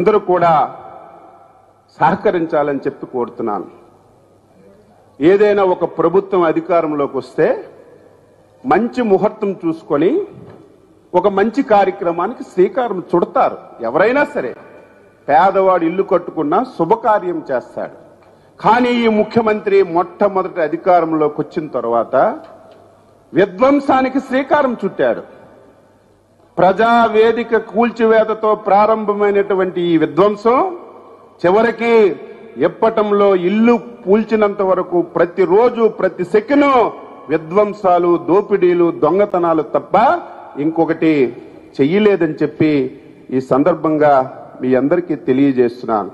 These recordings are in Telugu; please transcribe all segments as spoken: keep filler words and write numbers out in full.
అందరూ కూడా సహకరించాలని చెప్పి కోరుతున్నాను. ఏదైనా ఒక ప్రభుత్వం అధికారంలోకి వస్తే మంచి ముహూర్తం చూసుకొని ఒక మంచి కార్యక్రమానికి శ్రీకారం చుడతారు. ఎవరైనా సరే పేదవాడు ఇల్లు కట్టుకున్నా శుభకార్యం చేస్తాడు. కానీ ఈ ముఖ్యమంత్రి మొట్టమొదటి అధికారంలోకి వచ్చిన తర్వాత విధ్వంసానికి శ్రీకారం చుట్టాడు. ప్రజావేదిక కూల్చివేతతో ప్రారంభమైనటువంటి ఈ విధ్వంసం చివరికి ఎప్పటంలో ఇల్లు కూల్చినంత వరకు ప్రతిరోజు ప్రతి సెకను విధ్వంసాలు, దోపిడీలు, దొంగతనాలు తప్ప ఇంకొకటి చెయ్యలేదని చెప్పి ఈ సందర్భంగా మీ అందరికీ తెలియజేస్తున్నాను.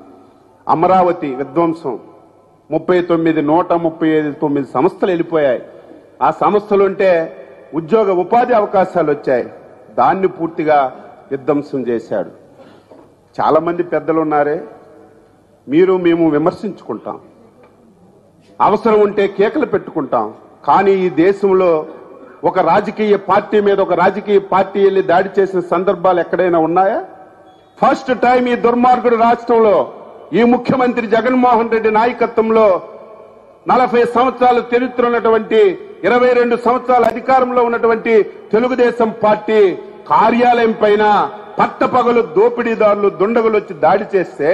అమరావతి విధ్వంసం ముప్పై తొమ్మిది నూట ముప్పై ఐదు తొమ్మిది సంస్థలు వెళ్ళిపోయాయి. ఆ సంస్థలుంటే ఉద్యోగ ఉపాధి అవకాశాలు వచ్చాయి. దాన్ని పూర్తిగా విధ్వంసం చేశాడు. చాలామంది పెద్దలు ఉన్నారే, మీరు మేము విమర్శించుకుంటాం, అవసరం ఉంటే కేకలు పెట్టుకుంటాం. కానీ ఈ దేశంలో ఒక రాజకీయ పార్టీ మీద ఒక రాజకీయ పార్టీ వెళ్ళి దాడి చేసిన సందర్భాలు ఎక్కడైనా ఉన్నాయా? ఫస్ట్ టైం ఈ దుర్మార్గుడు రాష్ట్రంలో ఈ ముఖ్యమంత్రి జగన్మోహన్ రెడ్డి నాయకత్వంలో నలభై సంవత్సరాలు చరిత్ర ఉన్నటువంటి ఇరవై రెండు సంవత్సరాల అధికారంలో ఉన్నటువంటి తెలుగుదేశం పార్టీ కార్యాలయం పైన పట్టపగలు దోపిడీదారులు, దుండగులు వచ్చి దాడి చేస్తే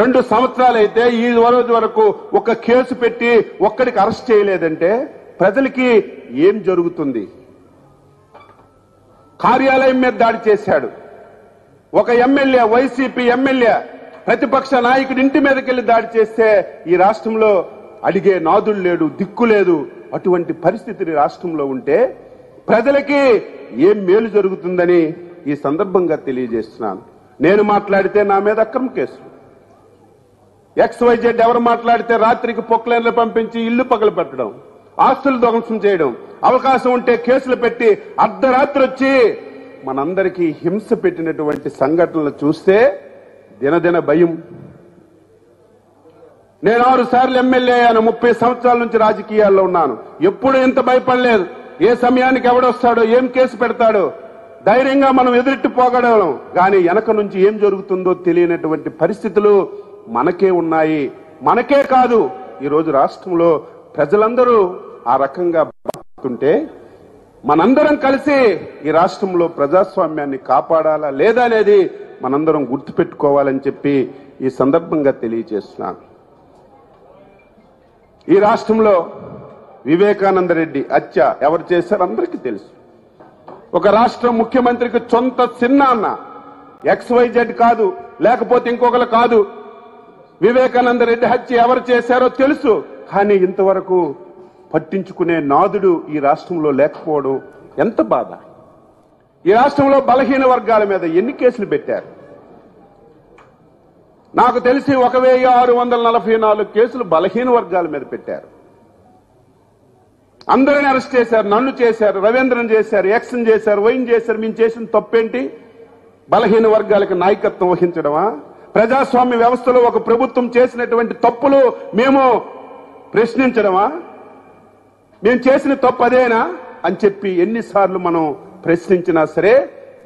రెండు సంవత్సరాలైతే ఈ రోజు వరకు ఒక కేసు పెట్టి ఒక్కడికి అరెస్ట్ చేయలేదంటే ప్రజలకి ఏం జరుగుతుంది? కార్యాలయం మీద దాడి చేశాడు. ఒక ఎమ్మెల్యే, వైసీపీ ఎమ్మెల్యే, ప్రతిపక్ష నాయకుడి ఇంటి మీదకి వెళ్లి దాడి చేస్తే ఈ రాష్ట్రంలో అడిగే నాదుడు లేడు, దిక్కు లేదు. అటువంటి పరిస్థితి రాష్ట్రంలో ఉంటే ప్రజలకి ఏం మేలు జరుగుతుందని ఈ సందర్భంగా తెలియజేస్తున్నాను. నేను మాట్లాడితే నా మీద అక్రమ కేసులు, ఎక్స్వైజెడ్ ఎవరు మాట్లాడితే రాత్రికి పొక్లైన్లు పంపించి ఇల్లు పగలు పెట్టడం, ఆస్తులు ధ్వంసం చేయడం, అవకాశం ఉంటే కేసులు పెట్టి అర్ధరాత్రి వచ్చి మనందరికీ హింస పెట్టినటువంటి సంఘటనలు చూస్తే దినదిన భయం. నేను ఆరు సార్లు ఎమ్మెల్యే అయ్యాను, ముప్పై సంవత్సరాల నుంచి రాజకీయాల్లో ఉన్నాను. ఎప్పుడు ఇంత భయపడలేదు. ఏ సమయానికి ఎవడొస్తాడో, ఏం కేసు పెడతాడో ధైర్యంగా మనం ఎదురిట్టి పోగలం. కానీ వెనక నుంచి ఏం జరుగుతుందో తెలియనటువంటి పరిస్థితులు మనకే ఉన్నాయి. మనకే కాదు, ఈరోజు రాష్ట్రంలో ప్రజలందరూ ఆ రకంగా బాగుతుంటే మనందరం కలిసి ఈ రాష్ట్రంలో ప్రజాస్వామ్యాన్ని కాపాడాలా లేదా అనేది మనందరం గుర్తుపెట్టుకోవాలని చెప్పి ఈ సందర్భంగా తెలియజేస్తున్నాను. ఈ రాష్ట్రంలో వివేకానంద రెడ్డి హత్య ఎవరు చేశారు అందరికీ తెలుసు. ఒక రాష్ట్ర ముఖ్యమంత్రికి సొంత చిన్నాన్న, ఎక్స్వైజెడ్ కాదు, లేకపోతే ఇంకొకరు కాదు, వివేకానంద రెడ్డి హత్య ఎవరు చేశారో తెలుసు. కానీ ఇంతవరకు పట్టించుకునే నాదుడు ఈ రాష్ట్రంలో లేకపోవడం ఎంత బాధ. ఈ రాష్ట్రంలో బలహీన వర్గాల మీద ఎన్ని కేసులు పెట్టారు? నాకు తెలిసి ఒక వెయ్యి ఆరు వందల నలభై నాలుగు కేసులు బలహీన వర్గాల మీద పెట్టారు. అందరిని అరెస్ట్ చేశారు, నన్ను చేశారు, రవీంద్రన్ చేశారు, ఎక్సన్ చేశారు, వైన్ చేశారు. మేము చేసిన తప్పేంటి? బలహీన వర్గాలకు నాయకత్వం వహించడమా? ప్రజాస్వామ్య వ్యవస్థలో ఒక ప్రభుత్వం చేసినటువంటి తప్పులు మేము ప్రశ్నించడమా? మేము చేసిన తప్పు అదేనా అని చెప్పి ఎన్నిసార్లు మనం ప్రశ్నించినా సరే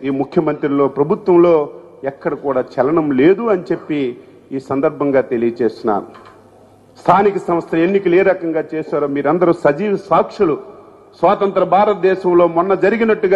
ఈ ముఖ్యమంత్రిలో, ప్రభుత్వంలో ఎక్కడ కూడా చలనం లేదు అని చెప్పి ఈ సందర్భంగా తెలియజేస్తున్నాను. స్థానిక సంస్థల ఎన్నికలు ఏ రకంగా చేశారో మీరందరూ సజీవ సాక్షులు. స్వాతంత్ర భారతదేశంలో మొన్న జరిగినట్టుగా